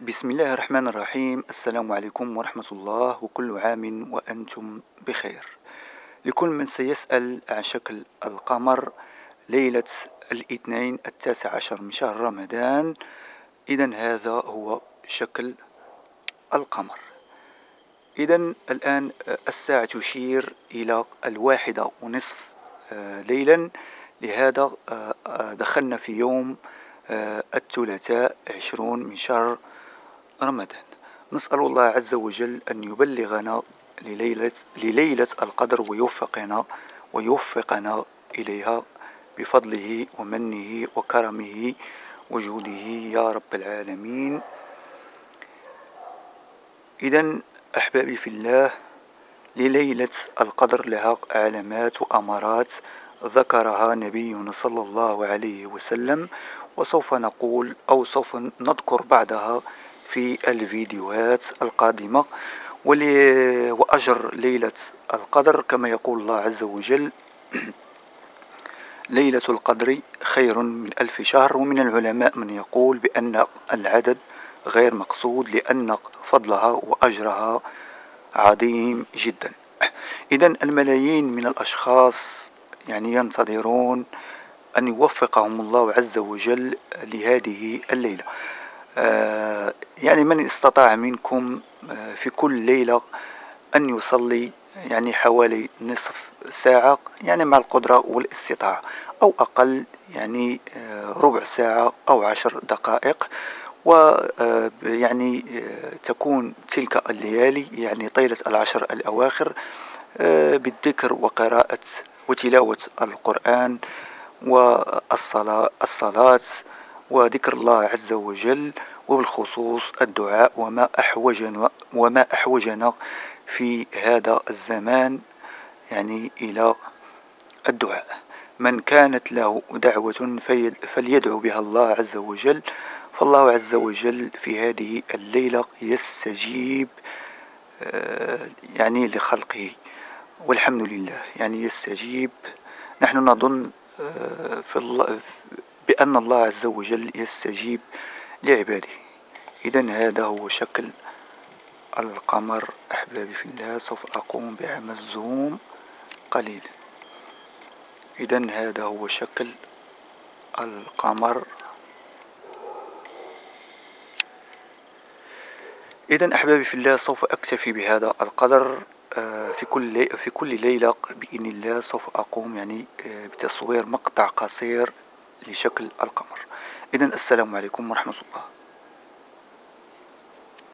بسم الله الرحمن الرحيم. السلام عليكم ورحمة الله، وكل عام وأنتم بخير. لكل من سيسأل عن شكل القمر ليلة الاثنين 19 من شهر رمضان، إذن هذا هو شكل القمر. إذن الآن الساعة تشير إلى 1:30 ليلا، لهذا دخلنا في يوم الثلاثاء 20 من شهر رمضان. نسأل الله عز وجل أن يبلغنا لليلة القدر ويوفقنا إليها بفضله ومنه وكرمه وجوده يا رب العالمين. إذن أحبابي في الله، لليلة القدر لها علامات وأمارات ذكرها نبينا صلى الله عليه وسلم، وسوف نقول أو سوف نذكر بعدها في الفيديوهات القادمة. وأجر ليلة القدر كما يقول الله عز وجل: ليلة القدر خير من 1000 شهر. ومن العلماء من يقول بأن العدد غير مقصود، لأن فضلها وأجرها عظيم جدا. إذن الملايين من الأشخاص ينتظرون أن يوفقهم الله عز وجل لهذه الليلة. من استطاع منكم في كل ليلة أن يصلي حوالي نصف ساعة مع القدرة والاستطاعة، أو أقل ربع ساعة أو 10 دقائق، ويعني تكون تلك الليالي طيلة 10 الأواخر بالذكر وقراءة وتلاوة القرآن والصلاة وذكر الله عز وجل، وبالخصوص الدعاء. وما أحوجنا في هذا الزمان إلى الدعاء. من كانت له دعوة فليدعو بها الله عز وجل، فالله عز وجل في هذه الليلة يستجيب لخلقه، والحمد لله. يستجيب. نحن نظن بأن الله عز وجل يستجيب لعباده. إذن هذا هو شكل القمر أحبابي في الله. سوف أقوم بعمل زوم قليل. إذن هذا هو شكل القمر. إذن أحبابي في الله، سوف أكتفي بهذا القدر. في كل ليلة بإذن الله سوف أقوم بتصوير مقطع قصير لشكل القمر. إذن السلام عليكم ورحمة الله.